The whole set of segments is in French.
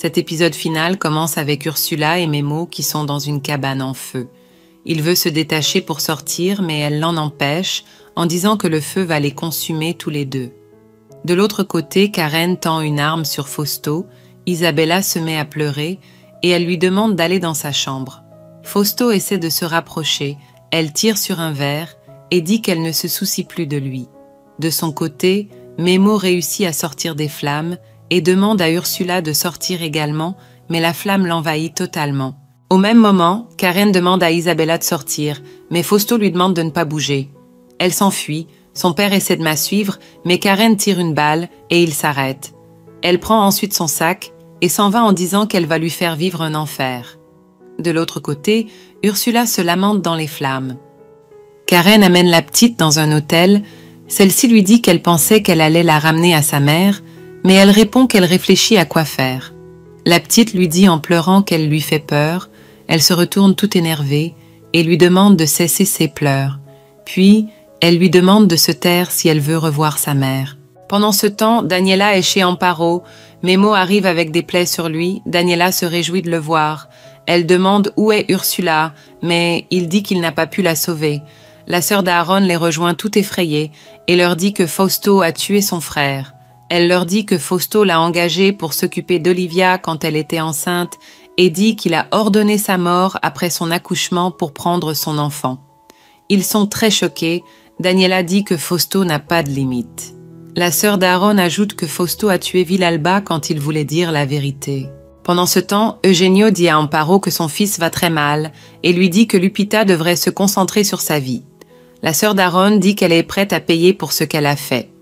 Cet épisode final commence avec Ursula et Memo qui sont dans une cabane en feu. Il veut se détacher pour sortir, mais elle l'en empêche en disant que le feu va les consumer tous les deux. De l'autre côté, Karem tend une arme sur Fausto, Isabella se met à pleurer et elle lui demande d'aller dans sa chambre. Fausto essaie de se rapprocher, elle tire sur un verre et dit qu'elle ne se soucie plus de lui. De son côté, Memo réussit à sortir des flammes et demande à Ursula de sortir également, mais la flamme l'envahit totalement. Au même moment, Karem demande à Isabella de sortir, mais Fausto lui demande de ne pas bouger. Elle s'enfuit, son père essaie de la suivre, mais Karem tire une balle et il s'arrête. Elle prend ensuite son sac et s'en va en disant qu'elle va lui faire vivre un enfer. De l'autre côté, Ursula se lamente dans les flammes. Karem amène la petite dans un hôtel. Celle-ci lui dit qu'elle pensait qu'elle allait la ramener à sa mère, mais elle répond qu'elle réfléchit à quoi faire. La petite lui dit en pleurant qu'elle lui fait peur, elle se retourne toute énervée et lui demande de cesser ses pleurs. Puis, elle lui demande de se taire si elle veut revoir sa mère. Pendant ce temps, Daniela est chez Amparo. Memo arrive avec des plaies sur lui. Daniela se réjouit de le voir. Elle demande où est Ursula, mais il dit qu'il n'a pas pu la sauver. La sœur d'Aaron les rejoint tout effrayée et leur dit que Fausto a tué son frère. Elle leur dit que Fausto l'a engagée pour s'occuper d'Olivia quand elle était enceinte et dit qu'il a ordonné sa mort après son accouchement pour prendre son enfant. Ils sont très choqués. Daniela dit que Fausto n'a pas de limite. La sœur d'Aaron ajoute que Fausto a tué Villalba quand il voulait dire la vérité. Pendant ce temps, Eugenio dit à Amparo que son fils va très mal et lui dit que Lupita devrait se concentrer sur sa vie. La sœur d'Aaron dit qu'elle est prête à payer pour ce qu'elle a fait.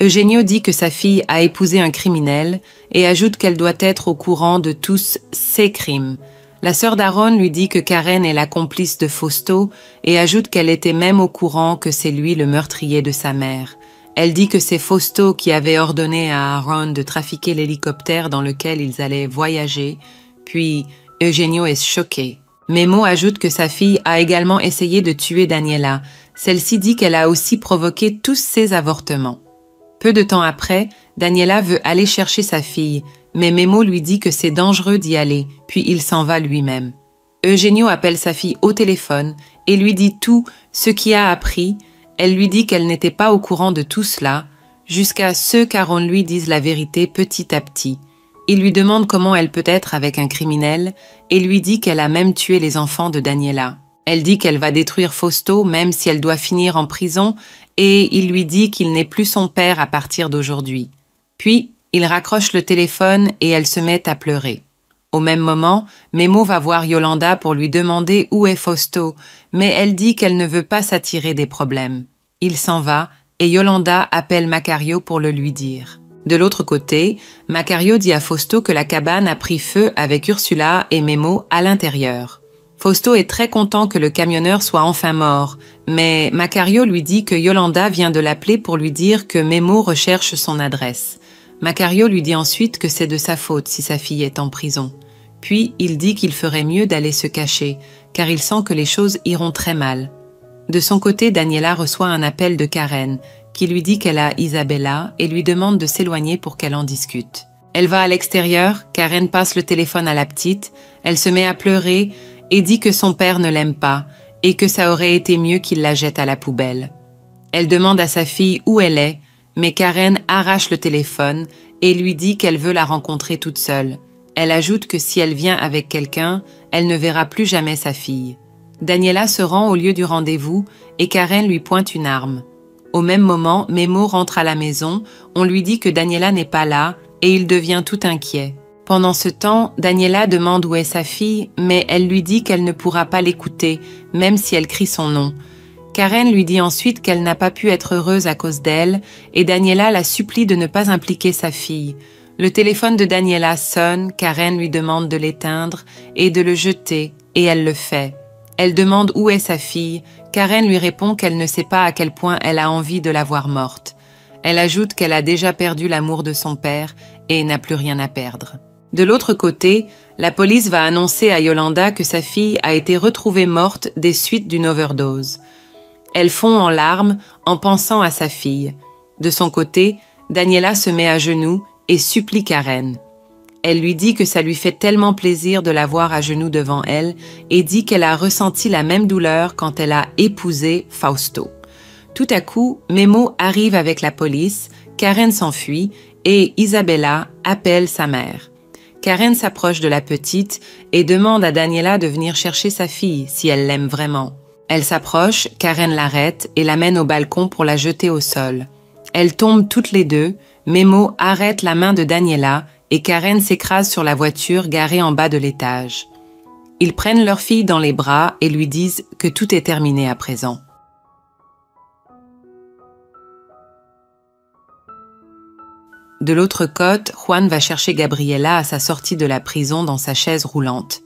Eugenio dit que sa fille a épousé un criminel et ajoute qu'elle doit être au courant de tous ses crimes. La sœur d'Aaron lui dit que Karem est la complice de Fausto et ajoute qu'elle était même au courant que c'est lui le meurtrier de sa mère. Elle dit que c'est Fausto qui avait ordonné à Aaron de trafiquer l'hélicoptère dans lequel ils allaient voyager, puis Eugenio est choqué. Memo ajoute que sa fille a également essayé de tuer Daniela. Celle-ci dit qu'elle a aussi provoqué tous ses avortements. Peu de temps après, Daniela veut aller chercher sa fille, mais Memo lui dit que c'est dangereux d'y aller, puis il s'en va lui-même. Eugenio appelle sa fille au téléphone et lui dit tout ce qu'il a appris. Elle lui dit qu'elle n'était pas au courant de tout cela, jusqu'à ce qu'Aaron lui dise la vérité petit à petit. Il lui demande comment elle peut être avec un criminel et lui dit qu'elle a même tué les enfants de Daniela. Elle dit qu'elle va détruire Fausto même si elle doit finir en prison et il lui dit qu'il n'est plus son père à partir d'aujourd'hui. Puis, il raccroche le téléphone et elle se met à pleurer. Au même moment, Memo va voir Yolanda pour lui demander où est Fausto, mais elle dit qu'elle ne veut pas s'attirer des problèmes. Il s'en va et Yolanda appelle Macario pour le lui dire. De l'autre côté, Macario dit à Fausto que la cabane a pris feu avec Ursula et Memo à l'intérieur. Fausto est très content que le camionneur soit enfin mort, mais Macario lui dit que Yolanda vient de l'appeler pour lui dire que Memo recherche son adresse. Macario lui dit ensuite que c'est de sa faute si sa fille est en prison. Puis, il dit qu'il ferait mieux d'aller se cacher, car il sent que les choses iront très mal. De son côté, Daniela reçoit un appel de Karem, qui lui dit qu'elle a Isabella et lui demande de s'éloigner pour qu'elle en discute. Elle va à l'extérieur, Karem passe le téléphone à la petite, elle se met à pleurer et dit que son père ne l'aime pas et que ça aurait été mieux qu'il la jette à la poubelle. Elle demande à sa fille où elle est, mais Karem arrache le téléphone et lui dit qu'elle veut la rencontrer toute seule. Elle ajoute que si elle vient avec quelqu'un, elle ne verra plus jamais sa fille. Daniela se rend au lieu du rendez-vous et Karem lui pointe une arme. Au même moment, Memo rentre à la maison, on lui dit que Daniela n'est pas là et il devient tout inquiet. Pendant ce temps, Daniela demande où est sa fille, mais elle lui dit qu'elle ne pourra pas l'écouter, même si elle crie son nom. Karem lui dit ensuite qu'elle n'a pas pu être heureuse à cause d'elle, et Daniela la supplie de ne pas impliquer sa fille. Le téléphone de Daniela sonne, Karem lui demande de l'éteindre et de le jeter, et elle le fait. Elle demande où est sa fille, Karem lui répond qu'elle ne sait pas à quel point elle a envie de la voir morte. Elle ajoute qu'elle a déjà perdu l'amour de son père et n'a plus rien à perdre. De l'autre côté, la police va annoncer à Yolanda que sa fille a été retrouvée morte des suites d'une overdose. Elle fond en larmes en pensant à sa fille. De son côté, Daniela se met à genoux et supplie Karem. Elle lui dit que ça lui fait tellement plaisir de la voir à genoux devant elle et dit qu'elle a ressenti la même douleur quand elle a épousé Fausto. Tout à coup, Memo arrive avec la police, Karem s'enfuit et Isabella appelle sa mère. Karem s'approche de la petite et demande à Daniela de venir chercher sa fille si elle l'aime vraiment. Elle s'approche, Karem l'arrête et l'amène au balcon pour la jeter au sol. Elles tombent toutes les deux, Memo arrête la main de Daniela et Karem s'écrase sur la voiture garée en bas de l'étage. Ils prennent leur fille dans les bras et lui disent que tout est terminé à présent. De l'autre côte, Juan va chercher Gabriela à sa sortie de la prison dans sa chaise roulante.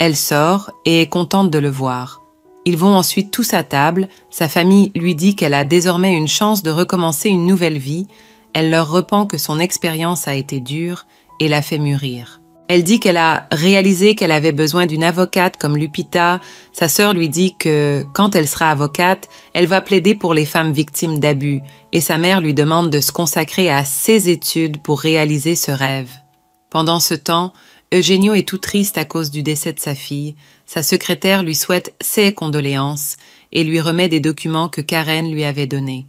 Elle sort et est contente de le voir. Ils vont ensuite tous à table, sa famille lui dit qu'elle a désormais une chance de recommencer une nouvelle vie, elle leur repent que son expérience a été dure et l'a fait mûrir. Elle dit qu'elle a réalisé qu'elle avait besoin d'une avocate comme Lupita. Sa sœur lui dit que, quand elle sera avocate, elle va plaider pour les femmes victimes d'abus et sa mère lui demande de se consacrer à ses études pour réaliser ce rêve. Pendant ce temps, Eugenio est tout triste à cause du décès de sa fille. Sa secrétaire lui souhaite ses condoléances et lui remet des documents que Karem lui avait donnés.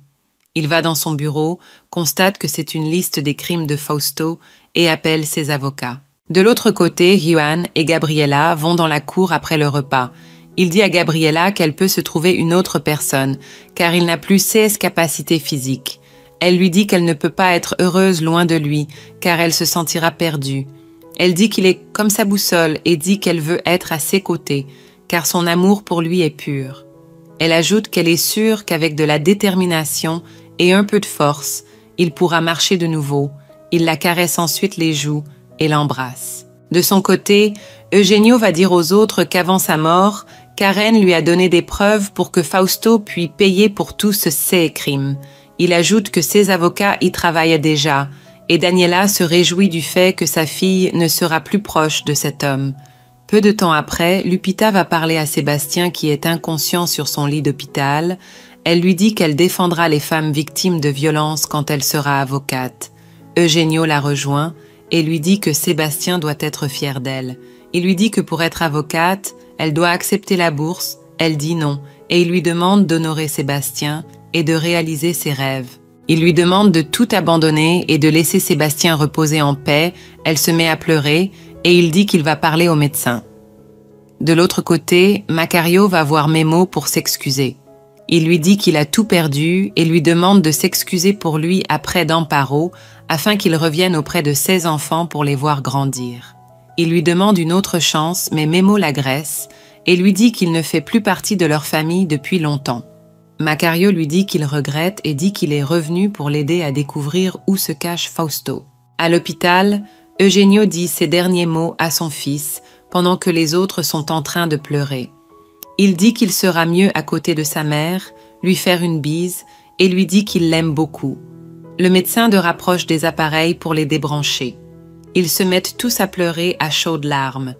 Il va dans son bureau, constate que c'est une liste des crimes de Fausto et appelle ses avocats. De l'autre côté, Juan et Gabriela vont dans la cour après le repas. Il dit à Gabriela qu'elle peut se trouver une autre personne, car il n'a plus ses capacités physiques. Elle lui dit qu'elle ne peut pas être heureuse loin de lui, car elle se sentira perdue. Elle dit qu'il est comme sa boussole et dit qu'elle veut être à ses côtés, car son amour pour lui est pur. Elle ajoute qu'elle est sûre qu'avec de la détermination et un peu de force, il pourra marcher de nouveau. Il la caresse ensuite les joues et l'embrasse. De son côté, Eugenio va dire aux autres qu'avant sa mort, Karem lui a donné des preuves pour que Fausto puisse payer pour tous ses crimes. Il ajoute que ses avocats y travaillaient déjà, et Daniela se réjouit du fait que sa fille ne sera plus proche de cet homme. Peu de temps après, Lupita va parler à Sébastien qui est inconscient sur son lit d'hôpital. Elle lui dit qu'elle défendra les femmes victimes de violences quand elle sera avocate. Eugenio la rejoint et lui dit que Sébastien doit être fier d'elle. Il lui dit que pour être avocate, elle doit accepter la bourse, elle dit non, et il lui demande d'honorer Sébastien et de réaliser ses rêves. Il lui demande de tout abandonner et de laisser Sébastien reposer en paix, elle se met à pleurer et il dit qu'il va parler au médecin. De l'autre côté, Macario va voir Memo pour s'excuser. Il lui dit qu'il a tout perdu et lui demande de s'excuser pour lui après Damparo, afin qu'il revienne auprès de ses enfants pour les voir grandir. Il lui demande une autre chance, mais Memo l'agresse et lui dit qu'il ne fait plus partie de leur famille depuis longtemps. Macario lui dit qu'il regrette et dit qu'il est revenu pour l'aider à découvrir où se cache Fausto. À l'hôpital, Eugenio dit ses derniers mots à son fils pendant que les autres sont en train de pleurer. Il dit qu'il sera mieux à côté de sa mère, lui faire une bise et lui dit qu'il l'aime beaucoup. Le médecin de rapproche des appareils pour les débrancher. Ils se mettent tous à pleurer à chaudes larmes.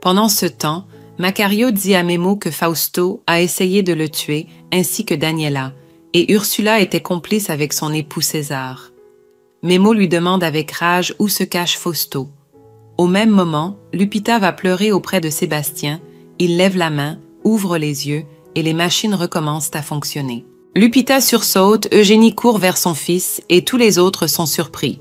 Pendant ce temps, Macario dit à Memo que Fausto a essayé de le tuer ainsi que Daniela et Ursula était complice avec son époux César. Memo lui demande avec rage où se cache Fausto. Au même moment, Lupita va pleurer auprès de Sébastien. Il lève la main, ouvre les yeux et les machines recommencent à fonctionner. Lupita sursaute, Eugénie court vers son fils et tous les autres sont surpris.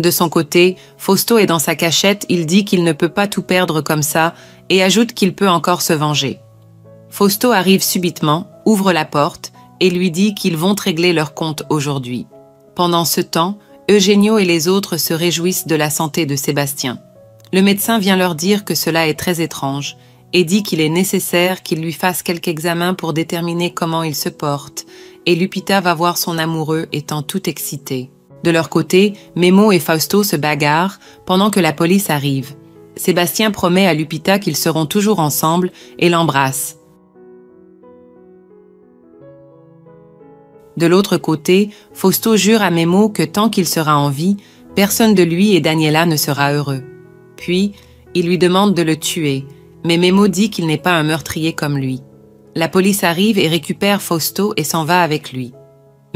De son côté, Fausto est dans sa cachette, il dit qu'il ne peut pas tout perdre comme ça et ajoute qu'il peut encore se venger. Fausto arrive subitement, ouvre la porte et lui dit qu'ils vont régler leur compte aujourd'hui. Pendant ce temps, Eugenio et les autres se réjouissent de la santé de Sébastien. Le médecin vient leur dire que cela est très étrange et dit qu'il est nécessaire qu'il lui fasse quelques examens pour déterminer comment il se porte, et Lupita va voir son amoureux étant tout excité. De leur côté, Memo et Fausto se bagarrent pendant que la police arrive. Sébastien promet à Lupita qu'ils seront toujours ensemble et l'embrasse. De l'autre côté, Fausto jure à Memo que tant qu'il sera en vie, personne de lui et Daniela ne sera heureux. Puis, il lui demande de le tuer, mais Memo dit qu'il n'est pas un meurtrier comme lui. La police arrive et récupère Fausto et s'en va avec lui.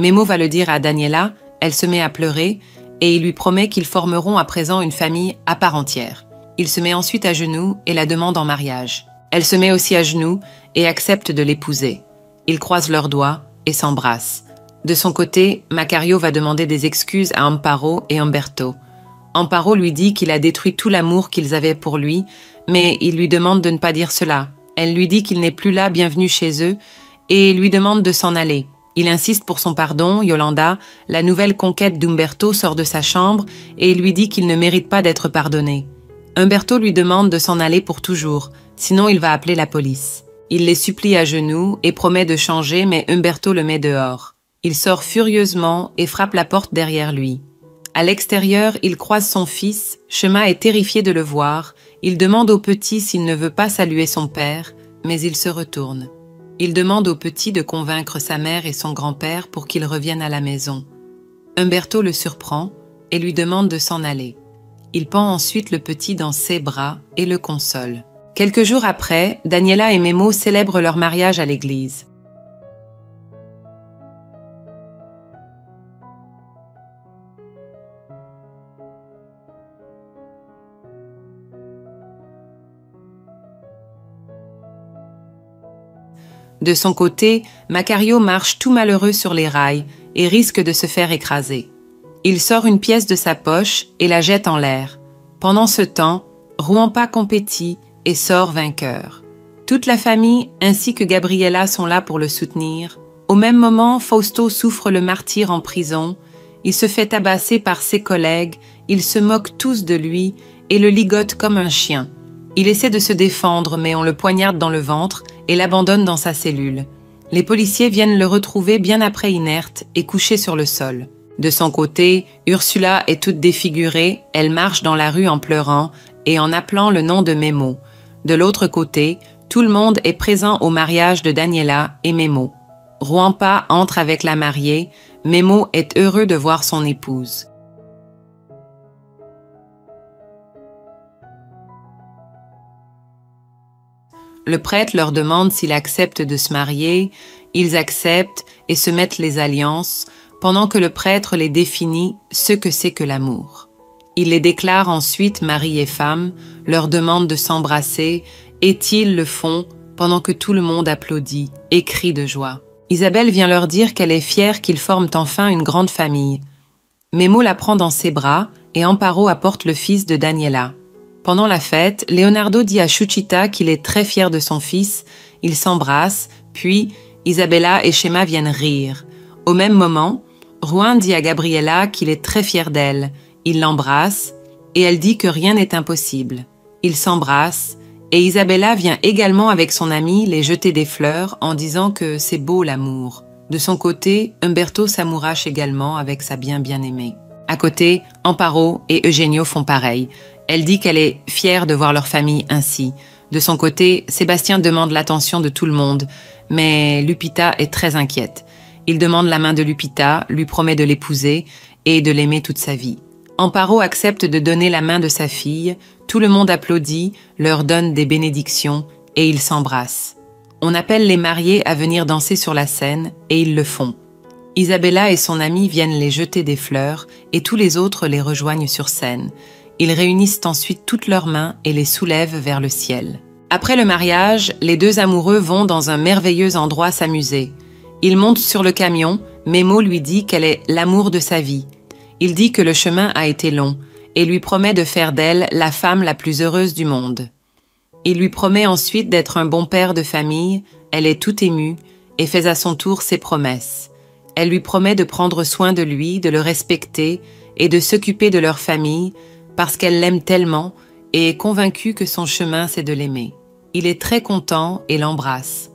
Memo va le dire à Daniela, elle se met à pleurer et il lui promet qu'ils formeront à présent une famille à part entière. Il se met ensuite à genoux et la demande en mariage. Elle se met aussi à genoux et accepte de l'épouser. Ils croisent leurs doigts et s'embrassent. De son côté, Macario va demander des excuses à Amparo et Umberto. Amparo lui dit qu'il a détruit tout l'amour qu'ils avaient pour lui, mais il lui demande de ne pas dire cela. Elle lui dit qu'il n'est plus là, bienvenue chez eux, et lui demande de s'en aller. Il insiste pour son pardon. Yolanda, la nouvelle conquête d'Umberto, sort de sa chambre et lui dit qu'il ne mérite pas d'être pardonné. Umberto lui demande de s'en aller pour toujours, sinon il va appeler la police. Il les supplie à genoux et promet de changer, mais Umberto le met dehors. Il sort furieusement et frappe la porte derrière lui. À l'extérieur, il croise son fils. Chema est terrifié de le voir. Il demande au petit s'il ne veut pas saluer son père, mais il se retourne. Il demande au petit de convaincre sa mère et son grand-père pour qu'ils reviennent à la maison. Umberto le surprend et lui demande de s'en aller. Il pend ensuite le petit dans ses bras et le console. Quelques jours après, Daniela et Memo célèbrent leur mariage à l'église. De son côté, Macario marche tout malheureux sur les rails et risque de se faire écraser. Il sort une pièce de sa poche et la jette en l'air. Pendant ce temps, Ruampa compétit et sort vainqueur. Toute la famille ainsi que Gabriella sont là pour le soutenir. Au même moment, Fausto souffre le martyre en prison. Il se fait tabasser par ses collègues, ils se moquent tous de lui et le ligotent comme un chien. Il essaie de se défendre mais on le poignarde dans le ventre et l'abandonne dans sa cellule. Les policiers viennent le retrouver bien après inerte et couché sur le sol. De son côté, Ursula est toute défigurée, elle marche dans la rue en pleurant et en appelant le nom de Memo. De l'autre côté, tout le monde est présent au mariage de Daniela et Memo. Ruampa entre avec la mariée, Memo est heureux de voir son épouse. Le prêtre leur demande s'il accepte de se marier, ils acceptent et se mettent les alliances, pendant que le prêtre les définit ce que c'est que l'amour. Il les déclare ensuite mari et femme, leur demande de s'embrasser, et ils le font pendant que tout le monde applaudit et crie de joie. Isabelle vient leur dire qu'elle est fière qu'ils forment enfin une grande famille. Memo la prend dans ses bras et Amparo apporte le fils de Daniela. Pendant la fête, Leonardo dit à Chuchita qu'il est très fier de son fils. Ils s'embrassent, puis Isabella et Chema viennent rire. Au même moment, Juan dit à Gabriella qu'il est très fier d'elle. Il l'embrasse et elle dit que rien n'est impossible. Ils s'embrassent et Isabella vient également avec son amie les jeter des fleurs en disant que c'est beau l'amour. De son côté, Umberto s'amourache également avec sa bien-aimée. À côté, Amparo et Eugenio font pareil. Elle dit qu'elle est fière de voir leur famille ainsi. De son côté, Sébastien demande l'attention de tout le monde, mais Lupita est très inquiète. Il demande la main de Lupita, lui promet de l'épouser et de l'aimer toute sa vie. Amparo accepte de donner la main de sa fille, tout le monde applaudit, leur donne des bénédictions et ils s'embrassent. On appelle les mariés à venir danser sur la scène et ils le font. Isabella et son amie viennent les jeter des fleurs et tous les autres les rejoignent sur scène. Ils réunissent ensuite toutes leurs mains et les soulèvent vers le ciel. Après le mariage, les deux amoureux vont dans un merveilleux endroit s'amuser. Ils montent sur le camion, Memo lui dit qu'elle est l'amour de sa vie. Il dit que le chemin a été long et lui promet de faire d'elle la femme la plus heureuse du monde. Il lui promet ensuite d'être un bon père de famille, elle est toute émue et fait à son tour ses promesses. Elle lui promet de prendre soin de lui, de le respecter et de s'occuper de leur famille, parce qu'elle l'aime tellement et est convaincue que son chemin c'est de l'aimer. Il est très content et l'embrasse.